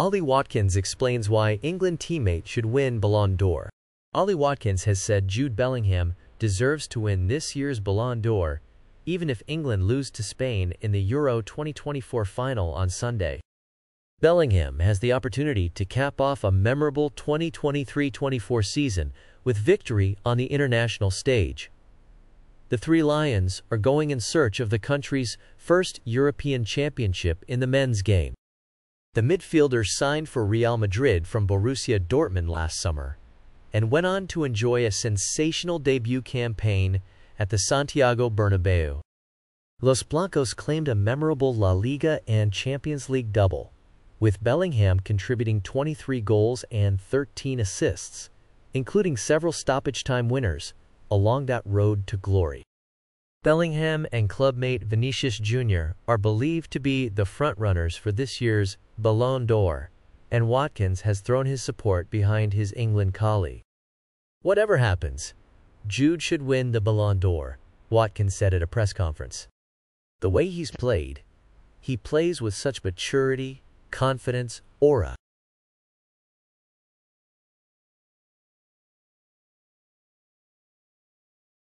Ollie Watkins explains why England teammate should win Ballon d'Or. Ollie Watkins has said Jude Bellingham deserves to win this year's Ballon d'Or, even if England lose to Spain in the Euro 2024 final on Sunday. Bellingham has the opportunity to cap off a memorable 2023-24 season with victory on the international stage. The Three Lions are going in search of the country's first European championship in the men's game. The midfielder signed for Real Madrid from Borussia Dortmund last summer and went on to enjoy a sensational debut campaign at the Santiago Bernabéu. Los Blancos claimed a memorable La Liga and Champions League double, with Bellingham contributing 23 goals and 13 assists, including several stoppage-time winners along that road to glory. Bellingham and clubmate Vinicius Junior are believed to be the frontrunners for this year's Ballon d'Or, and Watkins has thrown his support behind his England colleague. "Whatever happens, Jude should win the Ballon d'Or," Watkins said at a press conference. "The way he's played, he plays with such maturity, confidence, aura."